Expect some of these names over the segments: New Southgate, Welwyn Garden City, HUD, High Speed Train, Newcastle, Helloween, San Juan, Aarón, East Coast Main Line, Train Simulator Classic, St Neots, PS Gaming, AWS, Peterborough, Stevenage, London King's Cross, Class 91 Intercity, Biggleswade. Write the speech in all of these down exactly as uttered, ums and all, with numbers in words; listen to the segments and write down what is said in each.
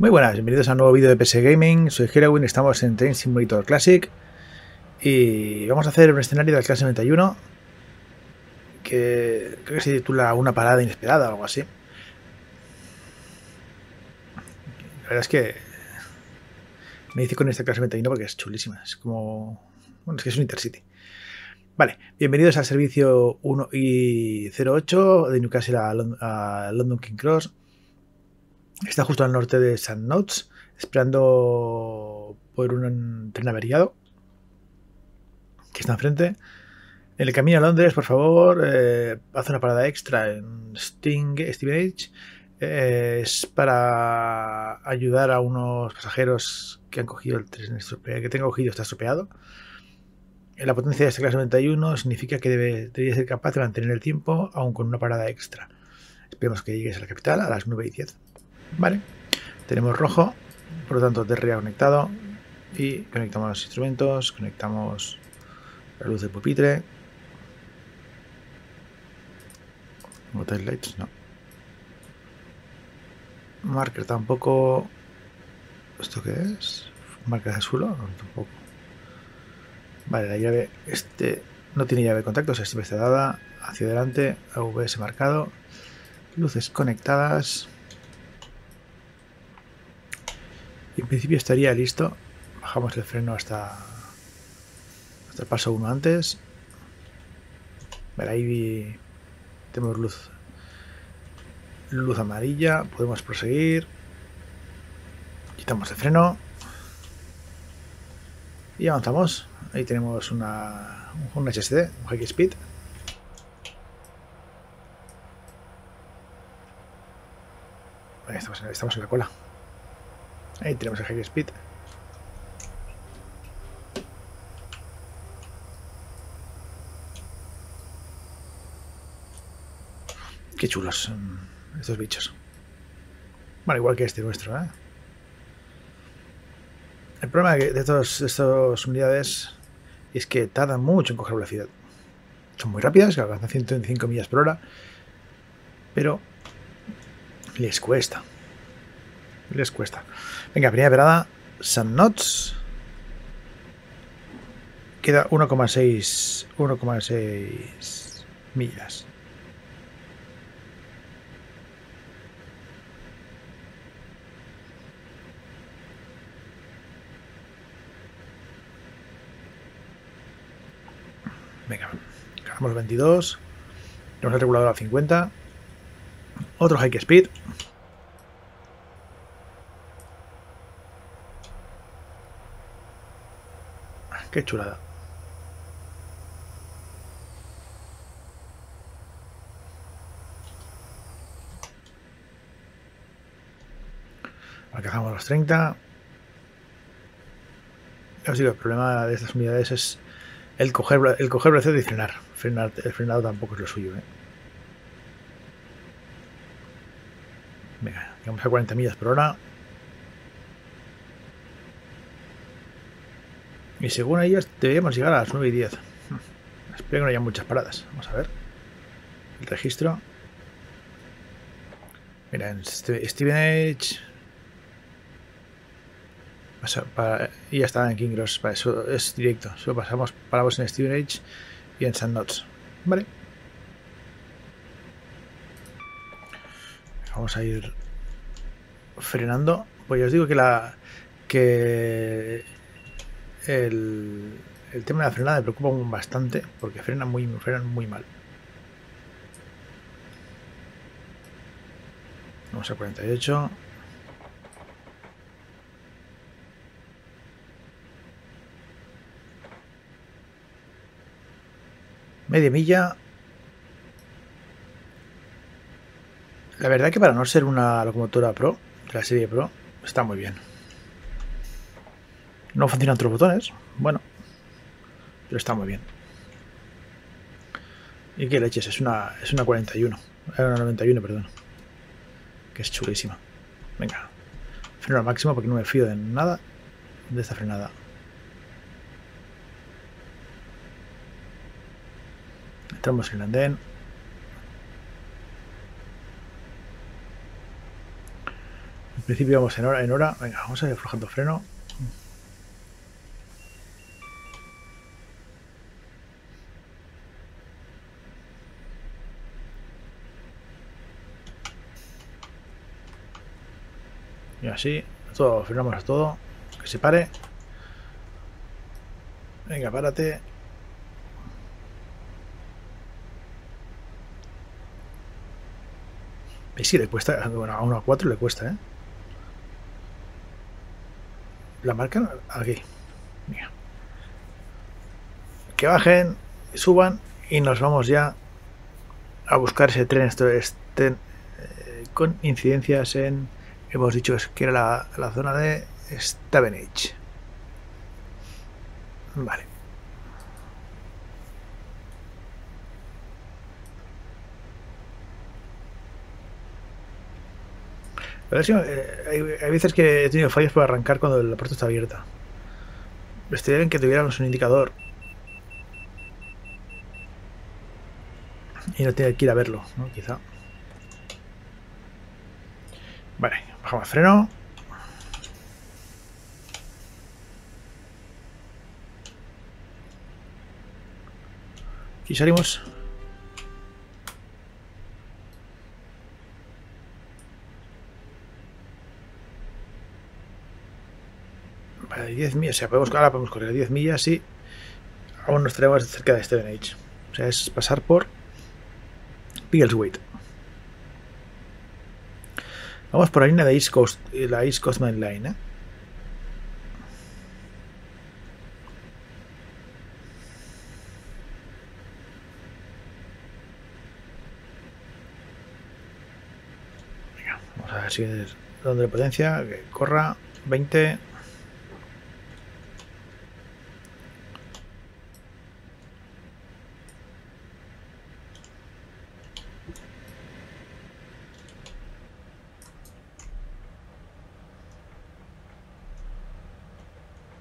Muy buenas, bienvenidos a un nuevo vídeo de P S Gaming, soy Helloween, estamos en Train Simulator Classic y vamos a hacer un escenario de la clase noventa y uno que creo que se titula Una parada inesperada o algo así. La verdad es que me hice con esta clase noventa y uno porque es chulísima, es como... bueno, es que es un Intercity. Vale, bienvenidos al servicio uno y cero ocho de Newcastle a, Lond a London King's Cross. Está justo al norte de St Neots, esperando por un tren averiado que está enfrente. En el camino a Londres, por favor, eh, haz una parada extra en Stevenage. Eh, es para ayudar a unos pasajeros que han cogido el tren estropeado, que tengo cogido está estropeado. La potencia de esta clase noventa y uno significa que debe, debe ser capaz de mantener el tiempo, aun con una parada extra. Esperemos que llegues a la capital a las nueve y diez. Vale, tenemos rojo, por lo tanto T R A conectado y conectamos los instrumentos, conectamos la luz del pupitre. Hotel lights, no. Marker tampoco. ¿Esto qué es? Marker de suelo, no, tampoco. Vale, la llave, este no tiene llave de contacto, o sea, siempre está dada hacia adelante, A W S marcado, luces conectadas. En principio estaría listo. Bajamos el freno hasta, hasta el paso uno antes. Vale, ahí vi, tenemos luz luz amarilla. Podemos proseguir. Quitamos el freno. Y avanzamos. Ahí tenemos una, un H S D, un High Speed. Vale, estamos, estamos en la cola. Ahí tenemos el High Speed. Qué chulos son estos bichos. Bueno, igual que este nuestro, ¿eh? El problema de estas estos unidades es que tardan mucho en coger velocidad. Son muy rápidas, que alcanzan ciento veinticinco millas por hora, pero les cuesta. Les cuesta. Venga, primera parada, St Neots. Queda uno coma seis millas. Venga, cargamos veintidós. Tenemos el regulador a cincuenta. Otro High Speed. Qué chulada. Alcanzamos los treinta. Yo os digo, el problema de estas unidades es el coger el coger velocidad y frenar. frenar. El frenado tampoco es lo suyo, ¿eh? Venga, llegamos a cuarenta millas por hora. Y según ellas deberíamos llegar a las nueve y diez. Espero que no haya muchas paradas. Vamos a ver. El registro. Mira, en Stevenage. Y ya está en King Cross. Para eso es directo. Solo pasamos, paramos en Stevenage y en St Neots. Vale. Vamos a ir frenando. Pues ya os digo que la. que. El, el tema de la frenada me preocupa bastante porque frenan muy, frenan muy mal. Vamos a cuarenta y ocho. Media milla. La verdad que para no ser una locomotora pro, de la serie pro, está muy bien. No funcionan otros botones, bueno, pero está muy bien. Y qué leches, es una, es una cuarenta y uno, era una noventa y uno, perdón, que es chulísima. Venga, freno al máximo porque no me fío de nada de esta frenada. Entramos en el andén. principio vamos en hora, en hora. Venga, vamos a ir aflojando freno. Y así, todo, frenamos todo. Que se pare. Venga, párate. Y sí, le cuesta, bueno, a uno a cuatro le cuesta, ¿eh? La marcan aquí. Mira. Que bajen, suban y nos vamos ya a buscar ese tren. Esto es ten, eh, con incidencias en, hemos dicho que era la, la zona de Stevenage. Vale. Pero sí, eh, hay, hay veces que he tenido fallos para arrancar cuando la puerta está abierta. Estaría bien que tuviéramos un indicador. Y no tenía que ir a verlo, ¿no? Quizá. Vale, bajamos el freno. Y salimos. diez millas, o sea, podemos, ahora podemos correr diez millas y aún nos traemos cerca de Stevenage. O sea, es pasar por Biggleswade. Vamos por la línea de East Coast, la East Coast Main Line, ¿eh? Venga, vamos a ver si es donde la potencia, que corra veinte.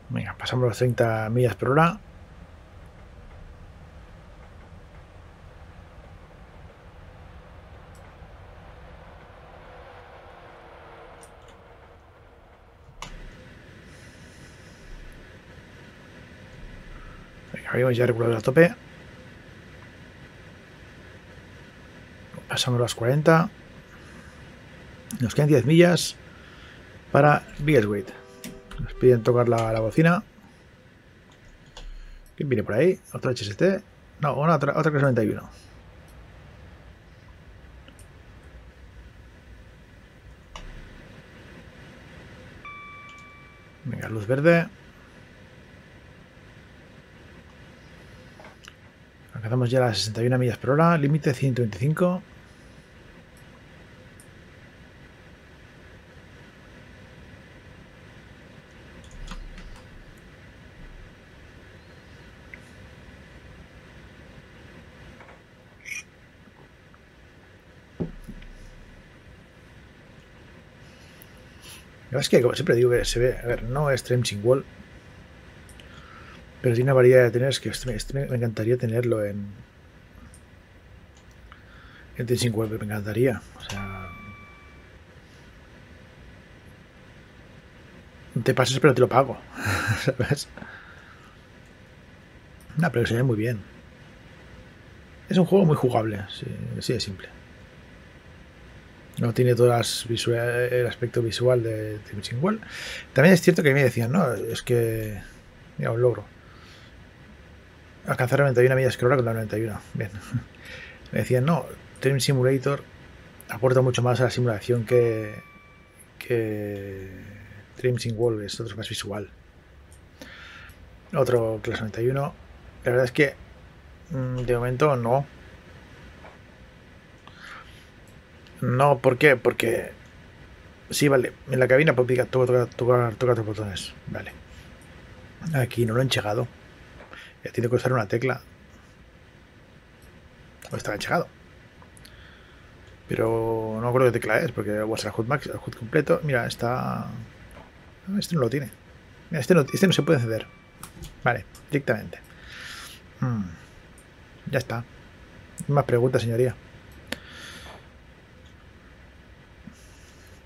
Venga, pasamos las treinta millas por hora. Venga, habíamos ya regulado a tope. Pasamos las cuarenta. Nos quedan diez millas para Biggleswade. Nos piden tocar la, la bocina. ¿Quién viene por ahí? ¿Otra H S T? No, una, otra, otra Clase noventa y uno. Venga, luz verde. Alcanzamos ya las sesenta y una millas por hora. Límite ciento veinticinco. Es que, como siempre digo, que se ve, a ver, no es Tramping Wall, pero tiene una variedad de trenes que este, este me encantaría tenerlo en en Tramping Wall, me encantaría, o sea, te pases pero te lo pago, ¿sabes? No, pero se ve muy bien, es un juego muy jugable, sí, sí, es simple. No tiene todo el aspecto visual de Train World. También es cierto que me decían, no, es que... Mira, un logro. Alcanzar noventa y una millas por hora con la noventa y uno. Bien. Me decían, no, Train Simulator aporta mucho más a la simulación que... que Train World, es otro más visual. Otro Clase noventa y uno. La verdad es que, de momento, no. No, ¿por qué? Porque... Sí, vale, en la cabina pues, toca, toca, toca, toca tus botones. Vale. Aquí no lo han chegado. Ya tiene que usar una tecla. O está enchegado. Pero no creo que tecla es, porque voy a hacer el H U D Max, el H U D completo. Mira, está... Este no lo tiene. Mira, este, no, este no se puede encender. Vale, directamente. Hmm. Ya está. Más preguntas, señoría.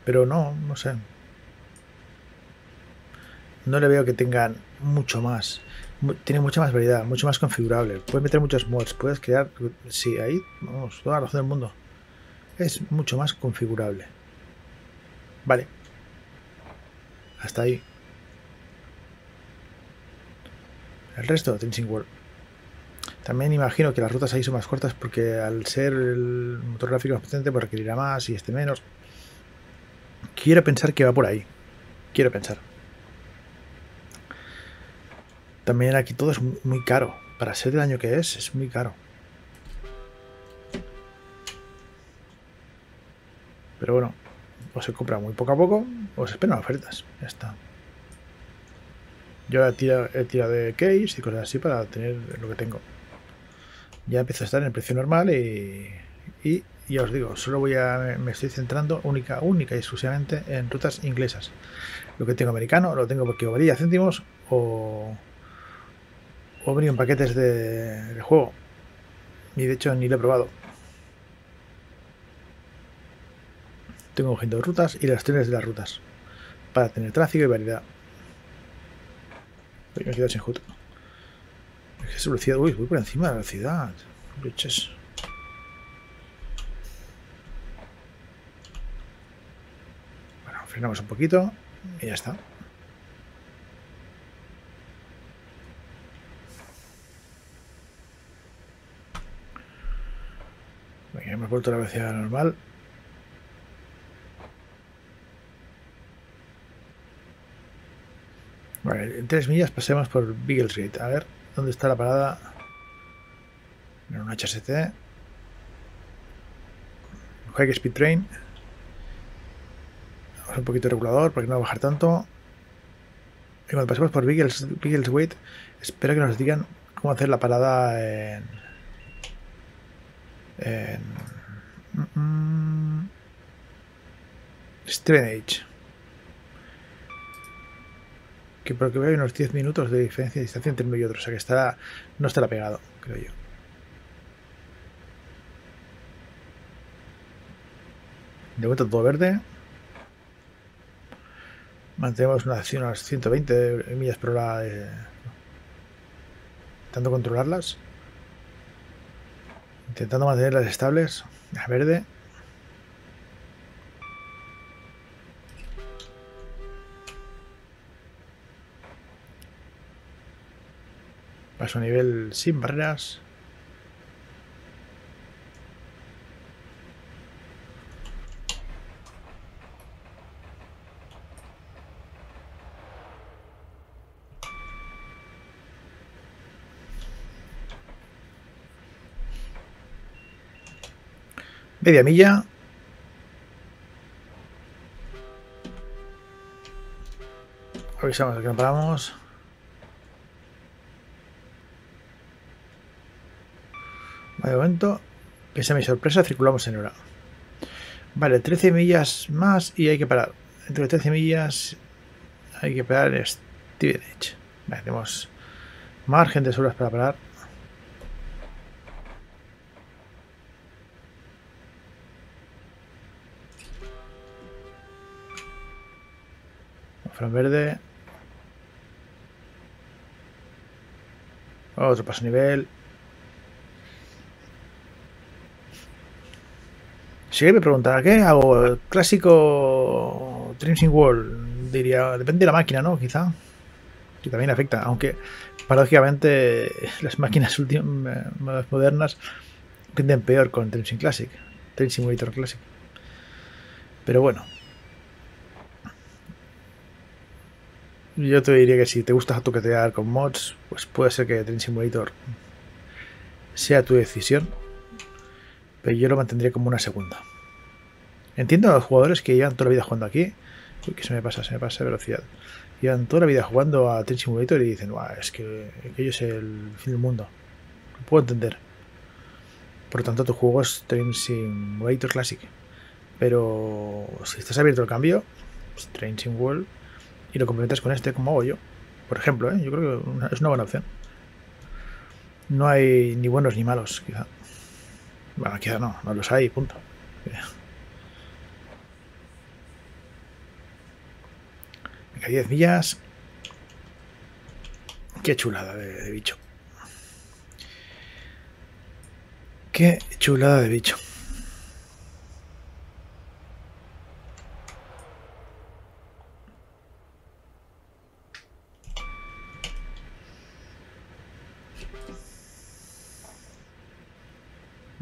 Pero no, no sé. no le veo que tengan mucho más. Tiene mucha más variedad, mucho más configurable. Puedes meter muchos mods, puedes crear... Sí, ahí, vamos, toda la razón del mundo. Es mucho más configurable. Vale. Hasta ahí. El resto, Train Sim World. También imagino que las rutas ahí son más cortas porque al ser el motor gráfico más potente pues requerirá más y este menos. Quiero pensar que va por ahí. Quiero pensar. También aquí todo es muy caro. Para ser del año que es, es muy caro. Pero bueno, o se compra muy poco a poco o se esperan ofertas. Ya está. Yo he tirado, he tirado de case y cosas así para tener lo que tengo. Ya empiezo a estar en el precio normal y, y ya os digo, solo voy a, me estoy centrando única, única y exclusivamente en rutas inglesas. Lo que tengo americano lo tengo porque o valía céntimos o, o venía en paquetes de, de juego. Y de hecho ni lo he probado. Tengo objeto de rutas y las trenes de las rutas para tener tráfico y variedad. Me he quedado sin H U D. Es que su velocidad... Uy, voy por encima de la velocidad. Leches. Bueno, frenamos un poquito y ya está. Venga, hemos vuelto a la velocidad normal. Vale, en tres millas pasemos por Biggleswade. A ver, ¿dónde está la parada? En un H S D. High Speed Train. Vamos un poquito de regulador porque no va a bajar tanto. Y cuando pasemos por Biggleswade, espero que nos digan cómo hacer la parada en... en... Mm, Stevenage. Que por lo que veo hay unos diez minutos de diferencia de distancia entre uno y otro, o sea que estará, no estará pegado, creo yo. De momento todo verde. Mantenemos una acción a las ciento veinte millas por hora de... intentando controlarlas. Intentando mantenerlas estables. A verde. Paso a nivel sin barreras. Media milla. Avisamos que no paramos. De momento, pese a mi sorpresa, circulamos en hora. Vale, trece millas más y hay que parar. Entre trece millas hay que parar en Stevenage. Vale, tenemos margen de sobras para parar. Fran verde. Otro paso nivel. Si alguien me preguntara, ¿qué hago? ¿El clásico Train Sim World? Diría, depende de la máquina, ¿no? Quizá. Que también afecta, aunque paradójicamente las máquinas más modernas tienden peor con Train Sim Classic, Train Simulator Classic. Pero bueno. Yo te diría que si te gusta toquetear con mods, pues puede ser que Train Simulator sea tu decisión. Pero yo lo mantendría como una segunda. Entiendo a los jugadores que llevan toda la vida jugando aquí. Uy, que se me pasa, se me pasa de velocidad. Llevan toda la vida jugando a Train Simulator y dicen, "Buah, es que aquello es el fin del mundo". Lo puedo entender. Por lo tanto, tu juego es Train Simulator Classic. Pero si estás abierto al cambio, pues Train Sim World, y lo complementas con este, como hago yo. Por ejemplo, ¿eh? Yo creo que una, es una buena opción. No hay ni buenos ni malos, quizá. Bueno, quizá no, no los hay, punto. Venga, diez millas. Qué chulada de, de bicho. Qué chulada de bicho.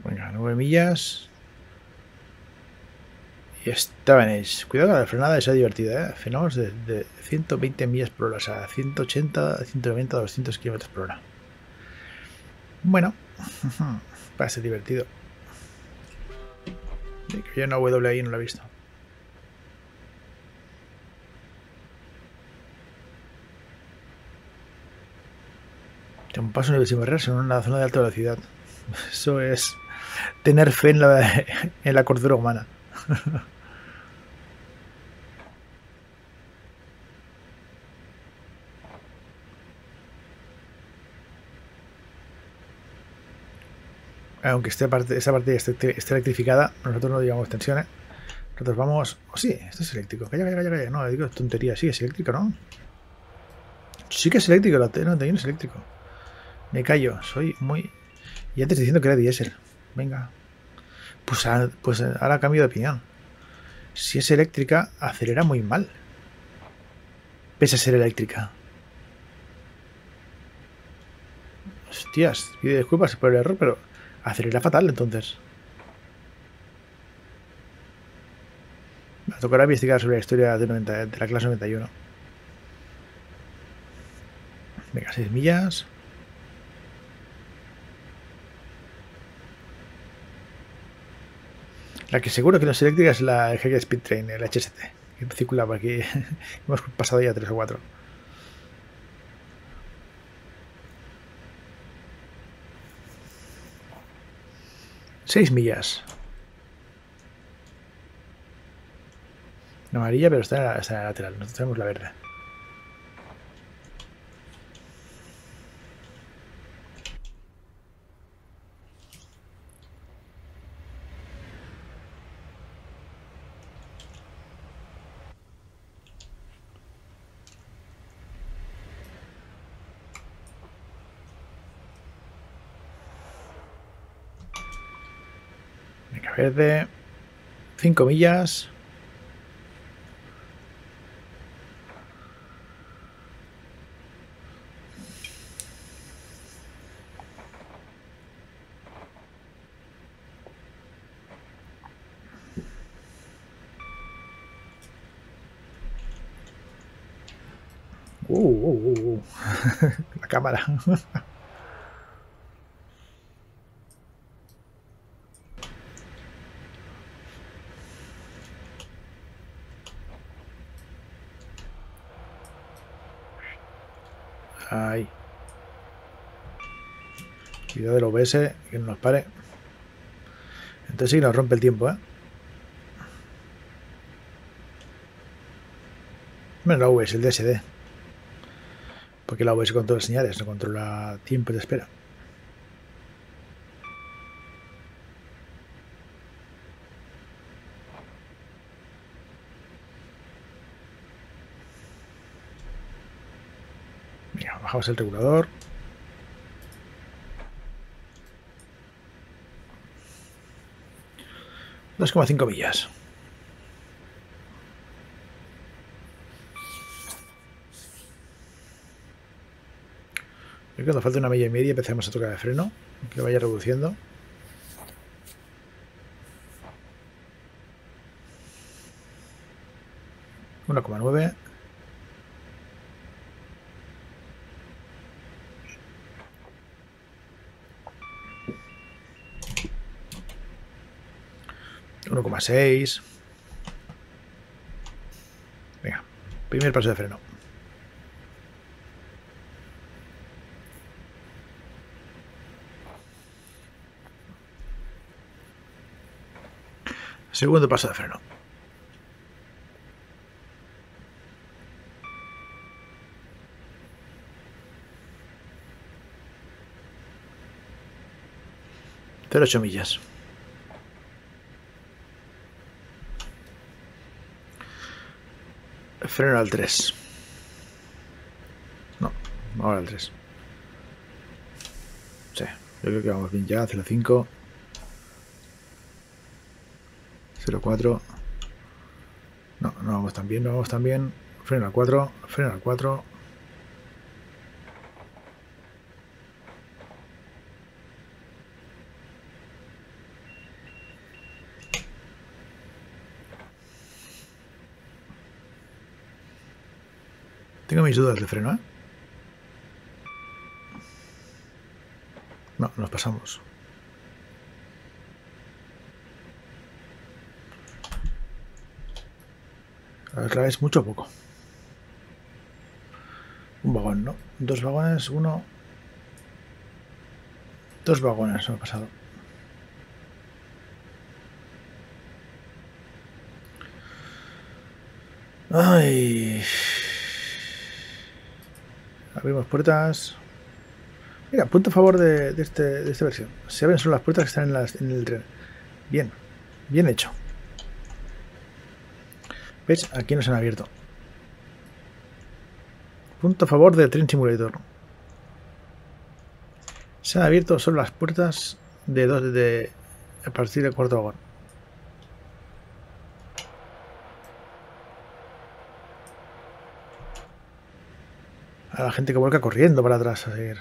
Venga, nueve millas. Y esta venéis. Cuidado, la frenada esa divertida, ¿eh? Frenamos de, de ciento veinte millas por hora, o sea, ciento ochenta, ciento noventa, doscientos kilómetros por hora. Bueno, para ser divertido. Yo una W ahí no la he visto. Un paso nivel sin barreras en una zona de alta velocidad. Eso es tener fe en la, en la cordura humana. Aunque esta parte, esta parte esté, esté electrificada, nosotros no llevamos tensiones. Nosotros vamos... Oh, sí, esto es eléctrico. Calla, calla, calla. No, digo tontería. Sí, es eléctrico, ¿no? Sí que es eléctrico. La T no es eléctrico. Me callo. Soy muy... Y antes diciendo que era diésel. Venga. Pues, a, pues ahora cambio de opinión. Si es eléctrica, acelera muy mal. Pese a ser eléctrica. Hostias, pido disculpas por el error, pero acelera fatal entonces. Me tocará investigar sobre la historia de, noventa, de la clase noventa y uno. Venga, seis millas. La que seguro que no es eléctrica es la High Speed Train, el H S D, que circula por aquí. Hemos pasado ya tres o cuatro. Seis millas. La amarilla, pero está en la, está en la lateral. Nosotros tenemos la verde. Verde, cinco millas. Uh, uh, uh, uh. La cámara. Ahí. Cuidado del O B S, que no nos pare. Entonces sí nos rompe el tiempo, ¿eh? Bueno, la O B S, el D S D. Porque la O B S controla señales, no controla tiempo de espera. Bajamos el regulador. dos coma cinco millas. Y cuando falta una milla y media empezamos a tocar el freno, que vaya reduciendo. uno coma nueve. uno coma seis. Venga, primer paso de freno. Segundo paso de freno. cero coma ocho millas. Freno al tres. No, ahora el tres. Sí, yo creo que vamos bien ya. cero cinco. cero cuatro. No, no vamos tan bien, no vamos tan bien. Freno al cuatro, freno al cuatro. Tengo mis dudas de freno, ¿eh? No, nos pasamos. A ver, ¿es mucho o poco? Un vagón, ¿no? Dos vagones, uno... Dos vagones, me ha pasado. Ay... Abrimos puertas. Mira, punto a favor de, de, este, de esta versión. Se abren solo las puertas que están en, las, en el tren. Bien, bien hecho. ¿Ves? Aquí nos han abierto. Punto a favor de Train Simulator. Se han abierto solo las puertas de dos de, de a partir del cuarto vagón. A la gente que vuelca corriendo para atrás a seguir.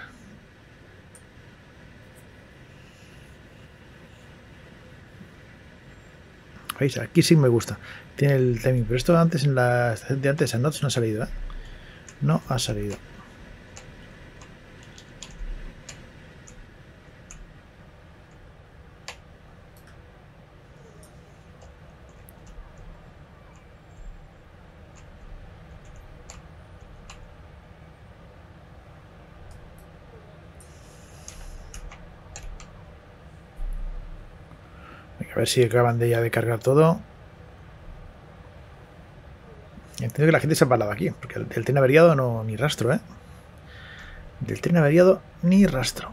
¿Veis? Aquí sí me gusta. Tiene el timing, pero esto antes en la estación de antes de St Neots no ha salido, ¿eh? No ha salido. A ver si acaban de ya de cargar todo. Entiendo que la gente se ha parado aquí, porque del tren averiado no ni rastro, ¿eh? Del tren averiado ni rastro.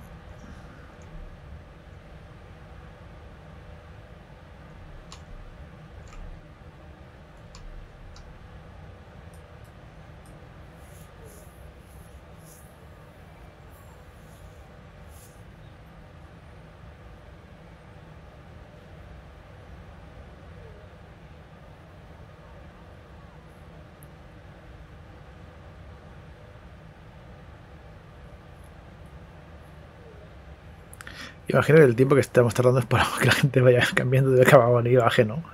Imagino que el tiempo que estamos tardando es para que la gente vaya cambiando de vagón y baje, ¿no?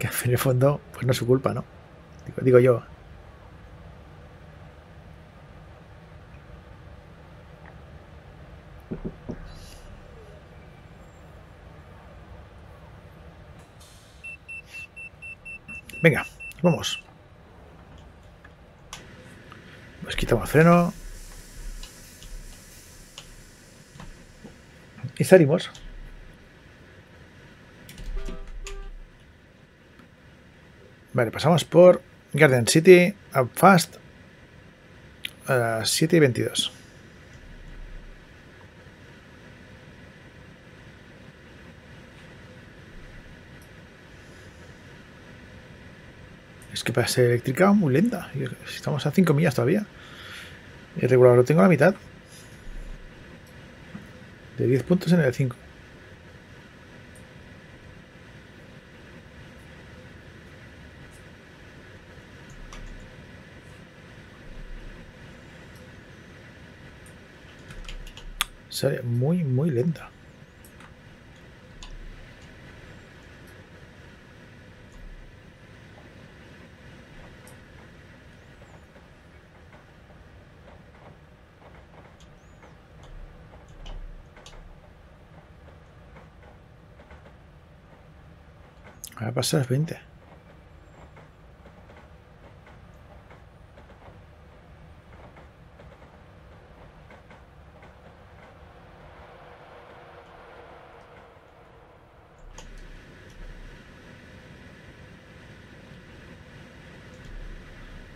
Que en el fondo, pues no es su culpa, ¿no? Digo, digo yo. Venga, vamos. Pues quitamos el freno. Y salimos. Vale, pasamos por Garden City, Up Fast, a las siete y veintidós. Es que para ser eléctrica muy lenta. Estamos a cinco millas todavía. El regulador lo tengo a la mitad. De diez puntos en el cinco. Sale muy, muy lenta. Va a pasar veinte.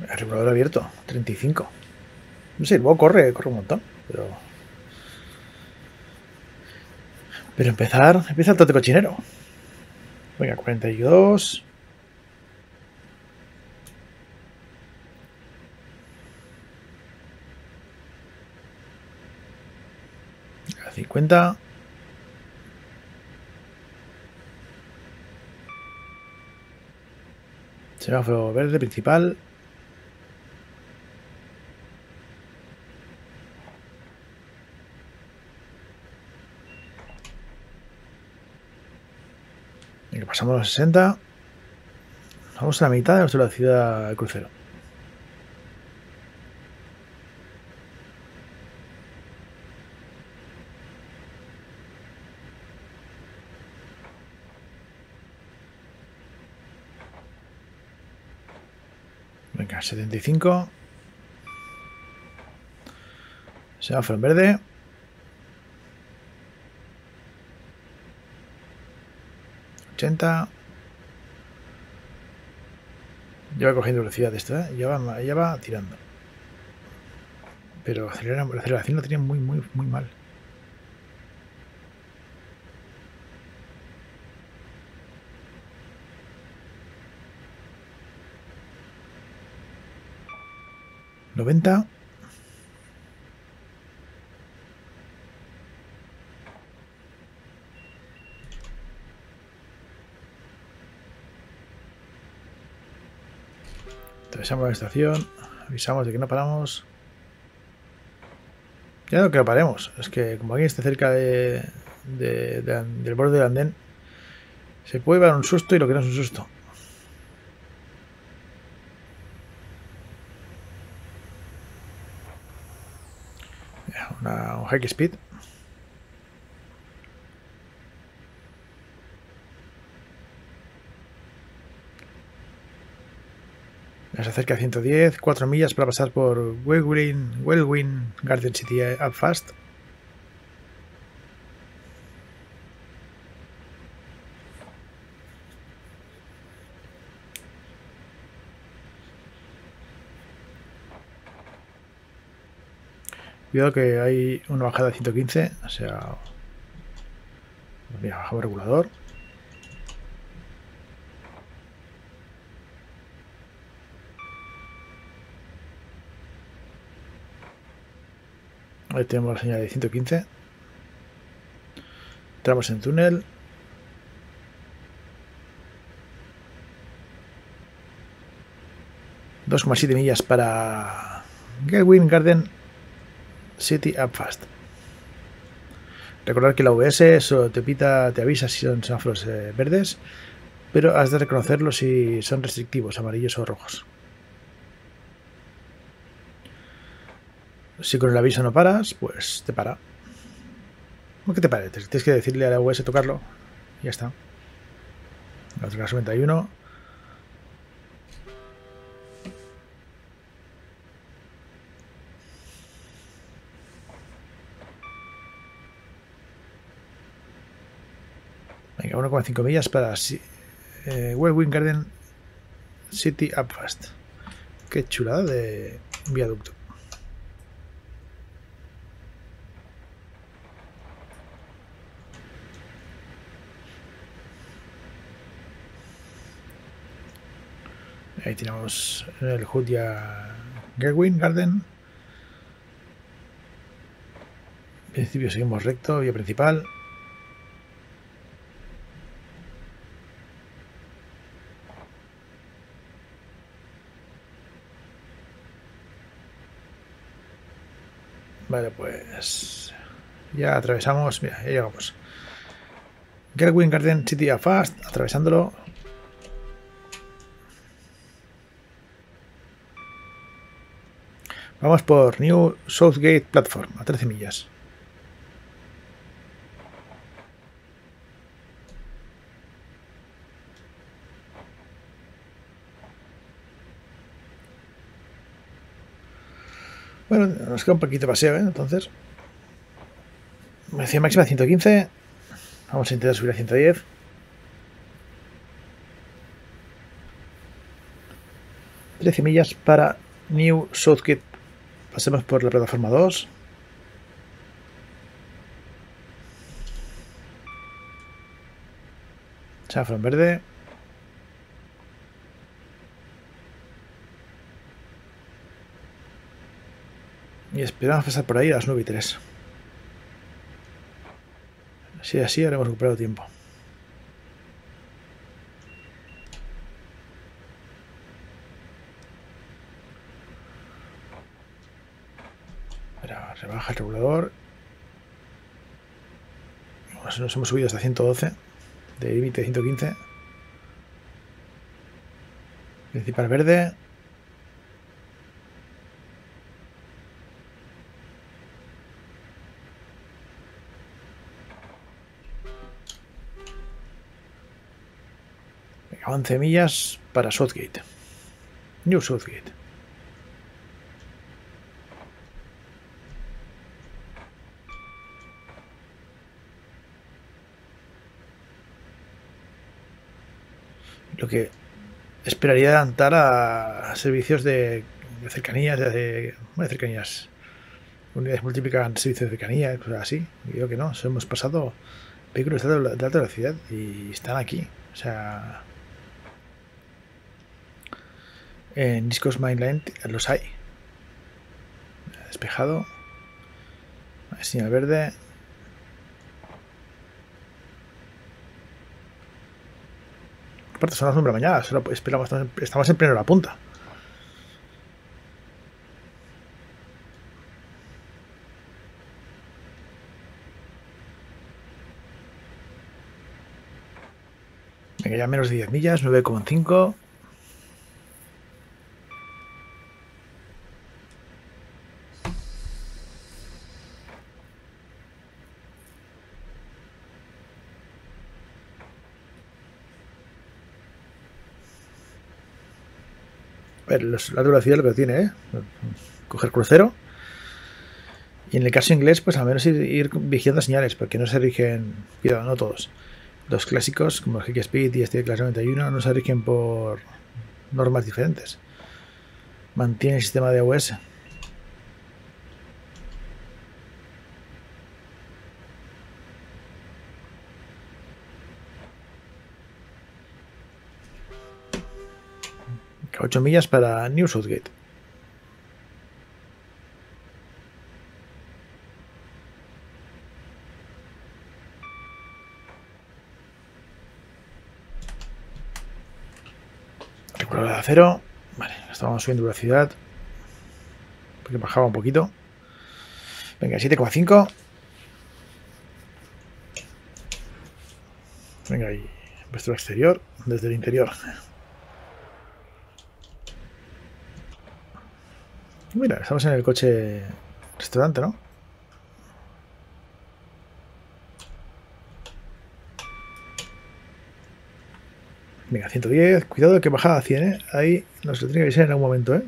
El regulador abierto, treinta y cinco. No sé, luego corre, corre un montón, pero... Pero empezar, empieza el trote cochinero. Venga, cuarenta y dos. cuenta. Semáforo verde principal. Y que pasamos los sesenta. Vamos a la mitad de nuestra velocidad de crucero. Venga, setenta y cinco. Semáforo en verde. ochenta. Ya va cogiendo velocidad esta, ¿eh? Ya va, ya va tirando. Pero la aceleración la tenía muy, muy, muy mal. noventa. Atravesamos la estación, avisamos de que no paramos. Ya no que no paremos, es que como aquí esté cerca de, de, de, del borde del andén, se puede dar un susto y lo que no es un susto. Una, un high speed. Se acerca a ciento diez, cuatro millas para pasar por Welwyn, Welwyn Garden City up fast. Cuidado que hay una bajada de ciento quince, o sea, mira, bajamos regulador. Ahí tenemos la señal de ciento quince. Entramos en túnel. dos coma siete millas para Welwyn Garden City up fast. Recordad que la A W S solo te pita, te avisa si son semáforos eh, verdes, pero has de reconocerlos si son restrictivos, amarillos o rojos. Si con el aviso no paras, pues te para. ¿Cómo que te pare? Tienes que decirle a la A W S tocarlo. Ya está. La otra noventa y uno. Venga, uno coma cinco millas para eh, Welwyn Garden City up fast. Qué chulada de viaducto. Ahí tenemos el H U D ya Welwyn Garden. En principio seguimos recto, vía principal. Vale, pues ya atravesamos, mira, ya llegamos. Welwyn Garden City up fast, atravesándolo. Vamos por New Southgate Platform, a trece millas. Bueno, nos queda un poquito de paseo, ¿eh? Entonces. Velocidad máxima ciento quince. Vamos a intentar subir a ciento diez. trece millas para New Southgate. Pasemos por la plataforma dos. Chafrón verde. Y esperamos pasar por ahí a las nueve y tres. Si es así, habremos recuperado tiempo. Espera, rebaja el regulador. Nos hemos subido hasta ciento doce, de límite de ciento quince. Principal verde. once millas para Southgate. New Southgate. Lo que esperaría adelantar a servicios de, de cercanías, de, de, bueno, de cercanías. Unidades multiplican servicios de cercanía, cosas así. Digo que no, nos hemos pasado vehículos de alta, de alta velocidad y están aquí. O sea, en East Coast Main Line los hay. Despejado. Señal verde. Aparte son las nueve de la mañana, solo esperamos, estamos en pleno la punta. Venga, ya menos de diez millas, nueve coma cinco. La velocidad lo que tiene, ¿eh? Coger crucero. Y en el caso inglés, pues al menos ir, ir vigilando señales, porque no se rigen, cuidado, no todos. Los clásicos, como el High Speed y este de clase noventa y uno, no se rigen por normas diferentes. Mantiene el sistema de A W S. ocho millas para New Southgate. Regulada a cero. Vale, estábamos subiendo velocidad. Porque bajaba un poquito. Venga, siete coma cinco. Venga, y vuestro exterior desde el interior. Mira, estamos en el coche restaurante, ¿no? Venga, ciento diez. Cuidado que bajaba a cien, ¿eh? Ahí nos lo tiene que avisar en algún momento, ¿eh?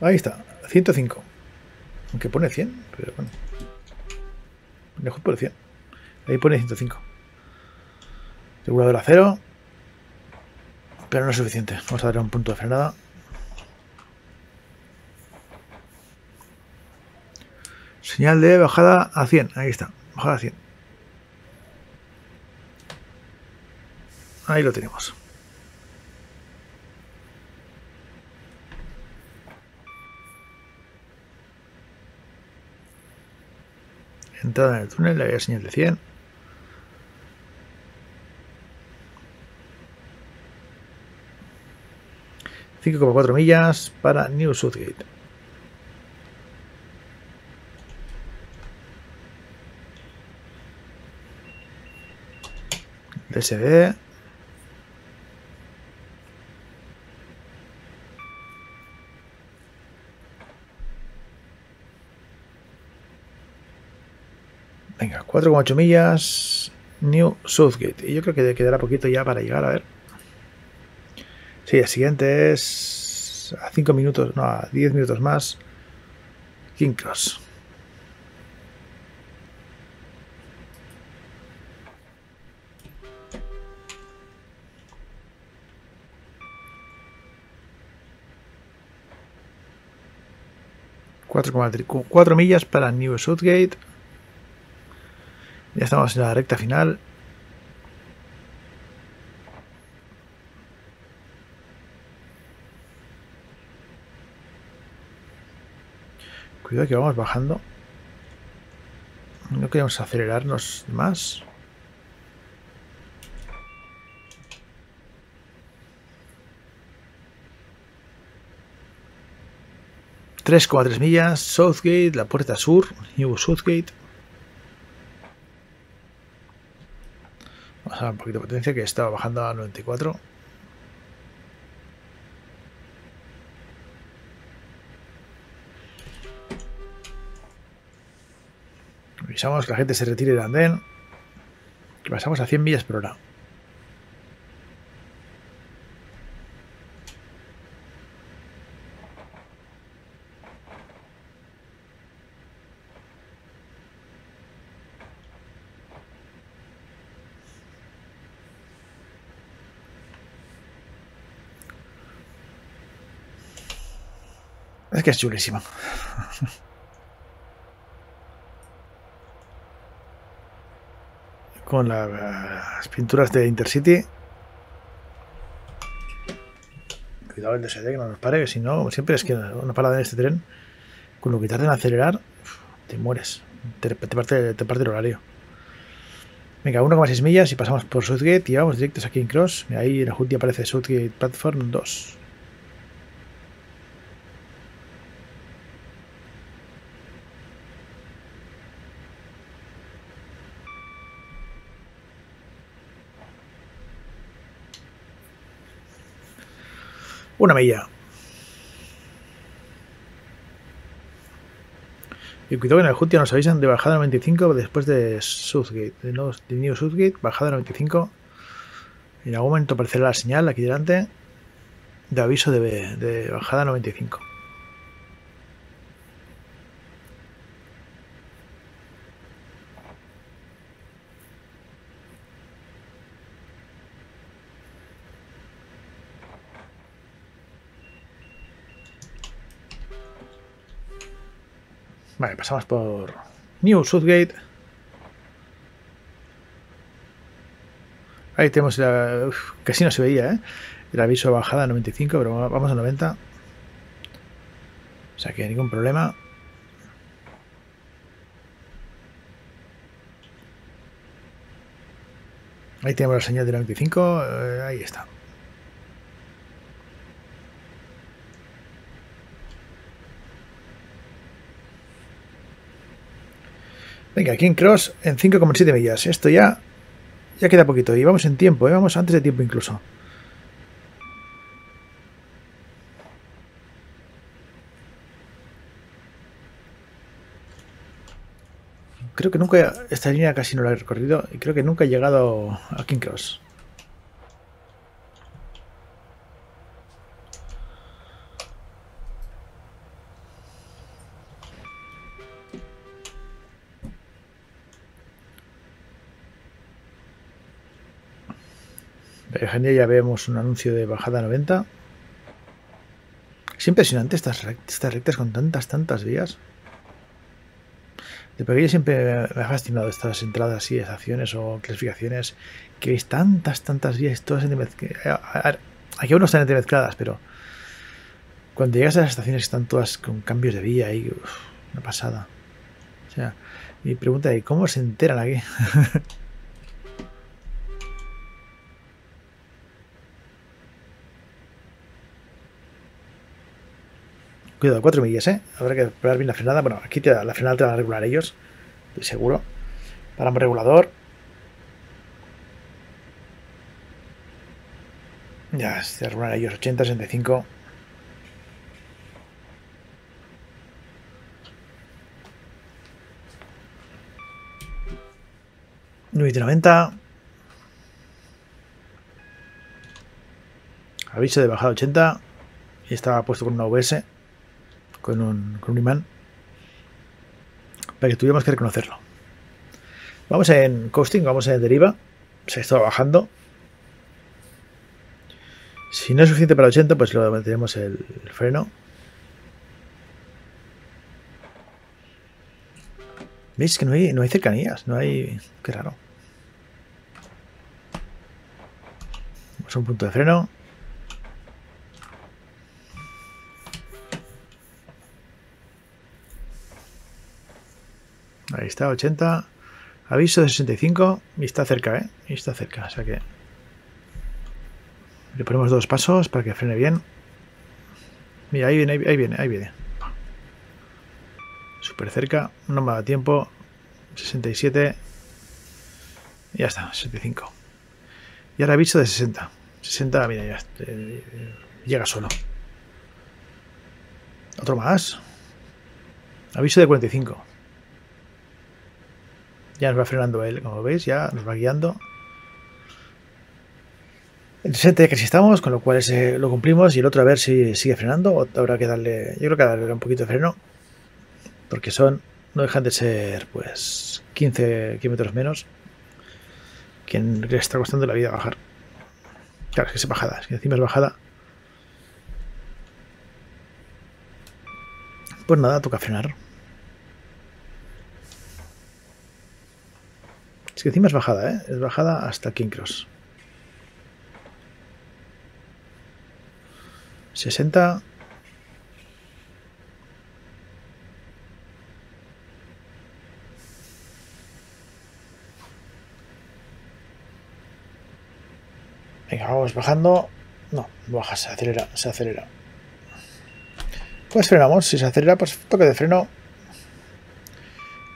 Ahí está, ciento cinco. Aunque pone cien, pero bueno. Mejor por cien. Ahí pone ciento cinco. Regulador a cero. Pero no es suficiente. Vamos a dar un punto de frenada. Señal de bajada a cien. Ahí está. Bajada a cien. Ahí lo tenemos. Entrada en el túnel. Le voy a señal de cien. cinco coma cuatro millas para New Southgate. D S D. Venga, cuatro coma ocho millas, New Southgate. Y yo creo que quedará poquito ya para llegar, a ver. Sí, el siguiente es a cinco minutos, no, a diez minutos más. King Cross. cuatro millas para New Southgate. Ya estamos en la recta final. Cuidado que vamos bajando. No queremos acelerarnos más. tres coma tres millas, Southgate, la puerta sur, New Southgate. Vamos a dar un poquito de potencia que estaba bajando a noventa y cuatro. Avisamos que la gente se retire del andén, que pasamos a cien millas por hora. Es que es chulísima. Con la, las pinturas de Intercity. Cuidado el D S D que no nos pare, que si no, como siempre, es que una parada en este tren, con lo que tarda en acelerar, te mueres. Te, te, parte, te parte el horario. Venga, uno coma seis millas y pasamos por Southgate y vamos directos a King Cross. Ahí en la H U D aparece Southgate Platform dos. Una milla. Y cuidado que en el H U D nos avisan de bajada noventa y cinco después de Southgate. De, no, de New Southgate, bajada noventa y cinco. En algún momento aparecerá la señal aquí delante de aviso de, de bajada noventa y cinco. Vale, pasamos por New Southgate. Ahí tenemos la... Uf, casi no se veía, ¿eh? El aviso de bajada a noventa y cinco, pero vamos a noventa. O sea que ningún problema. Ahí tenemos la señal de noventa y cinco. Eh, ahí está. Venga, King Cross en cinco coma siete millas. Esto ya, ya queda poquito. Y vamos en tiempo, ¿eh? Vamos antes de tiempo incluso. Creo que nunca... Esta línea casi no la he recorrido. Y creo que nunca he llegado a King Cross. Ya vemos un anuncio de bajada noventa. Es impresionante estas rectas, estas rectas con tantas, tantas vías. De pequeño siempre me ha fascinado estas entradas y estaciones o clasificaciones que veis tantas, tantas vías, todas entremezcladas. Aquí aún no están entremezcladas, pero cuando llegas a las estaciones están todas con cambios de vía y uf, una pasada. O sea, mi pregunta es, ¿cómo se enteran aquí? Cuidado, cuatro millas, ¿eh? Habrá que esperar bien la frenada. Bueno, aquí te da, la frenada te la van a regular ellos, estoy seguro. Paramos regulador. Ya, se regulan ellos, ochenta, sesenta y cinco. noventa. Aviso de bajada ochenta. Y estaba puesto con una A W S. Con un, con un imán para que tuviéramos que reconocerlo. Vamos en coasting, vamos en deriva. Se está bajando. Si no es suficiente para ochenta, pues lo mantenemos el, el freno. ¿Veis que no hay, no hay cercanías? No hay... Qué raro. Vamos a un punto de freno. Ahí está, ochenta. Aviso de sesenta y cinco. Y está cerca, ¿eh? Y está cerca, o sea que... Le ponemos dos pasos para que frene bien. Mira, ahí viene, ahí viene, ahí viene. Súper cerca. No me da tiempo. sesenta y siete. Y ya está, sesenta y cinco. Y ahora aviso de sesenta. sesenta, mira, ya eh, llega solo. Otro más. Aviso de cuarenta y cinco. Ya nos va frenando él, como veis, ya nos va guiando. El sete que si estamos, con lo cual ese lo cumplimos. Y el otro a ver si sigue frenando. O habrá que darle, yo creo que darle un poquito de freno. Porque son, no dejan de ser, pues, quince kilómetros menos. Quien le está costando la vida bajar. Claro, es que es bajada, es que encima es bajada. Pues nada, toca frenar. Es que encima es bajada, ¿eh? Es bajada hasta King Cross. sesenta. Venga, vamos bajando. No, baja, se acelera, se acelera. Pues frenamos, si se acelera, pues toque de freno.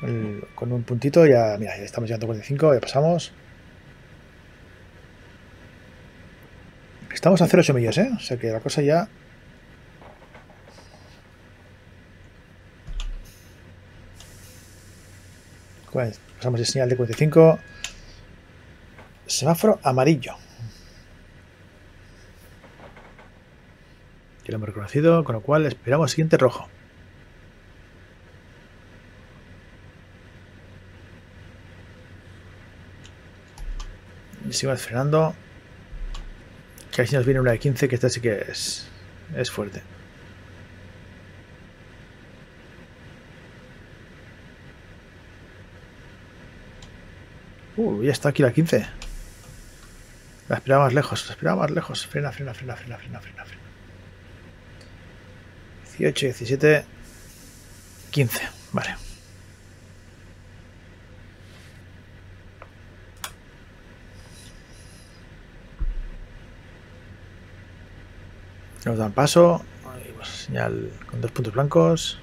El, con un puntito ya, mira, ya estamos llegando a cuarenta y cinco, ya pasamos. Estamos a cero ocho millas, ¿eh? O sea que la cosa ya... Pasamos el señal de cuarenta y cinco. Semáforo amarillo. Que lo hemos reconocido, con lo cual esperamos el siguiente rojo. Y seguimos frenando. Que así nos viene una de quince, que esta sí que es, es fuerte. Uh, ya está aquí la quince. La esperaba más lejos, la esperaba más lejos. Frena, frena, frena, frena, frena, frena. dieciocho, diecisiete, quince. Vale. Nos dan paso, señal con dos puntos blancos.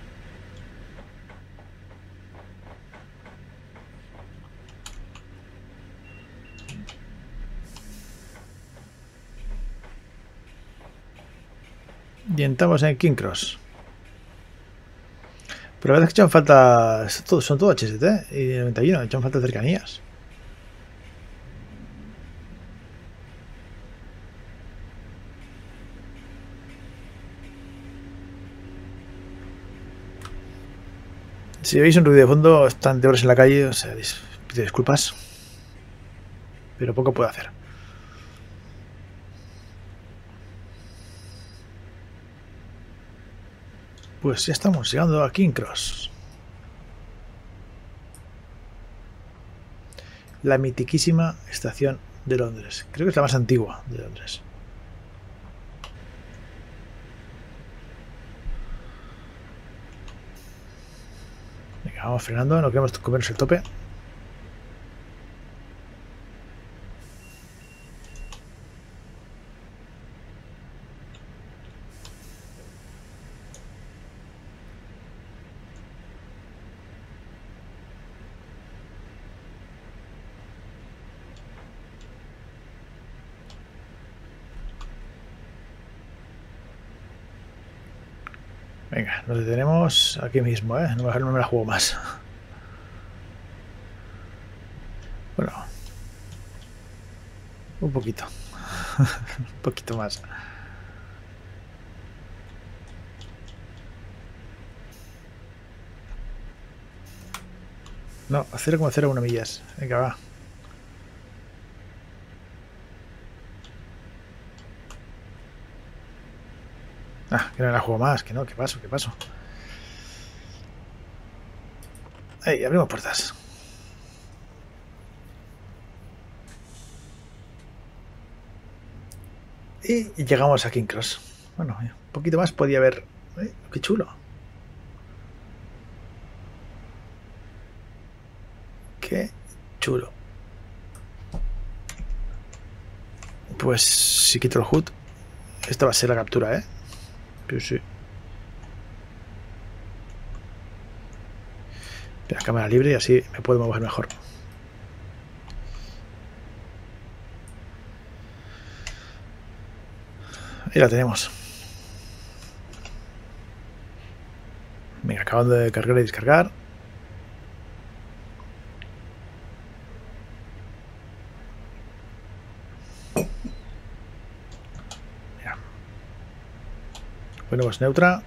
Y entramos en King Cross. Pero la verdad es que echan falta, son todo H S D y noventa y uno, echan falta cercanías. Si veis un ruido de fondo, están de horas en la calle, o sea, dis pido disculpas, pero poco puedo hacer. Pues ya estamos llegando a King Cross. La mitiquísima estación de Londres. Creo que es la más antigua de Londres. Vamos frenando, no queremos comernos el tope. Venga, nos detenemos aquí mismo, ¿eh? No me, no me la juego más. Bueno. Un poquito. Un poquito más. No, cero coma cero uno millas. Venga, va. Ah, que no la juego más, que no, que paso, que paso. Ahí, abrimos puertas. Y llegamos a King Cross. Bueno, un poquito más podía haber... ¿eh? ¡Qué chulo! Qué chulo. Pues si quito el H U D, esta va a ser la captura, ¿eh? Pero sí. La cámara libre y así me puedo mover mejor. Ahí la tenemos. Venga, acabando de cargar y descargar. Mira. Ponemos neutra.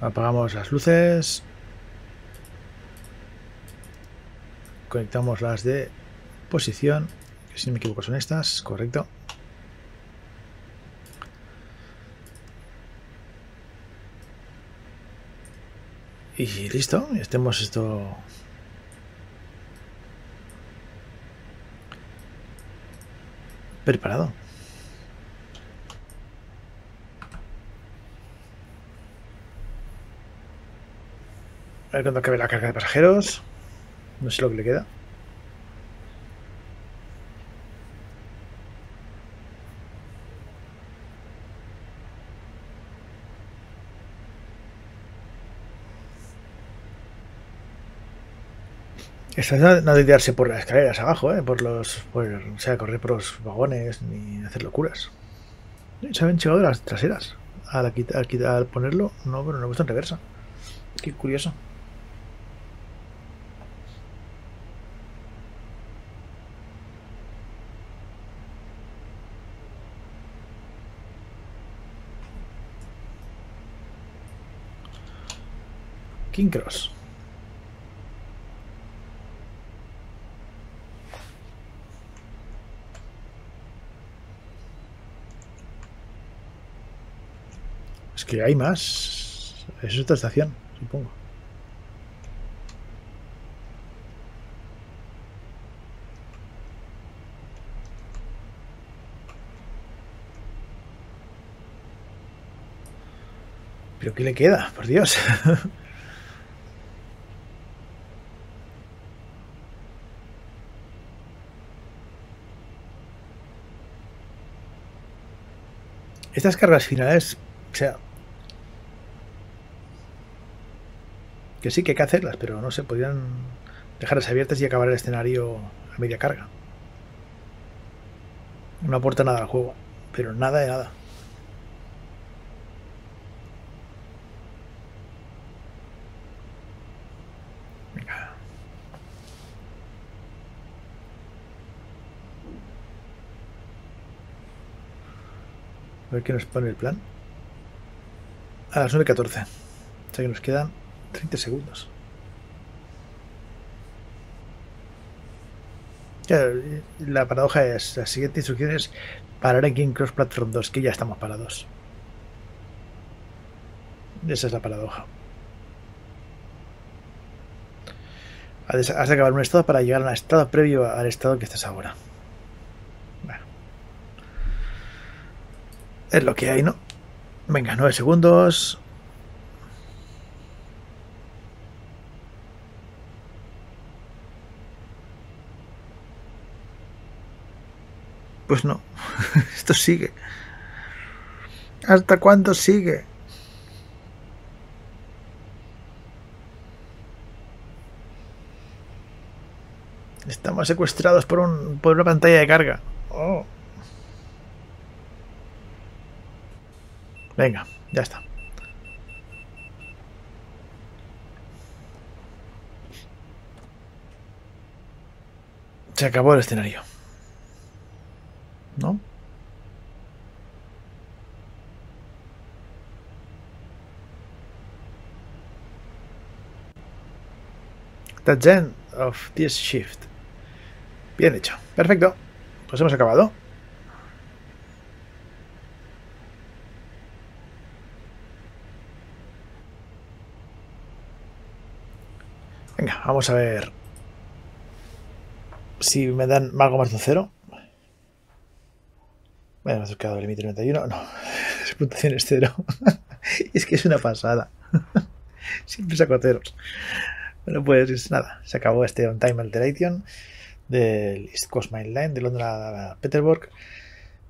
Apagamos las luces. Conectamos las de posición, que si no me equivoco son estas, correcto. Y listo, estemos esto. Preparado. A ver cuando acabe la carga de pasajeros. No sé lo que le queda. Esto es no de tirarse por las escaleras abajo, ¿eh? Por los, por, o sea, correr por los vagones ni hacer locuras. Se habían llegado las traseras al, al, al ponerlo. No, pero no he puesto en reversa. Qué curioso. King Cross. Es que hay más. Es otra estación, supongo. ¿Pero qué le queda? Por Dios. Estas cargas finales, o sea, que sí que hay que hacerlas, pero no se podrían dejarlas abiertas y acabar el escenario a media carga. No aporta nada al juego, pero nada de nada. Venga. A ver qué nos pone el plan. A las nueve y catorce. O sea que nos quedan treinta segundos. Claro, la paradoja es, la siguiente instrucción es parar en King Cross Platform dos, que ya estamos parados. Esa es la paradoja. Has de acabar un estado para llegar al estado previo al estado que estás ahora. Bueno. Es lo que hay, ¿no? Venga, nueve segundos. Pues no, esto sigue. ¿Hasta cuándo sigue? Estamos secuestrados por un por una pantalla de carga. Oh. Venga, ya está. Se acabó el escenario. ¿No? The end of this shift. Bien hecho. Perfecto. Pues hemos acabado. Venga, vamos a ver si me dan algo más de un cero. Bueno, me ha tocado el límite noventa y uno. No, las puntuaciones cero. Es que es una pasada. Siempre saco ceros. Bueno, pues nada, se acabó este On Time Alteration del East Coast Main Line de Londres a Peterborough.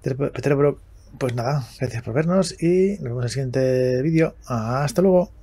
Peterborough, pues nada, gracias por vernos y nos vemos en el siguiente vídeo. Hasta luego.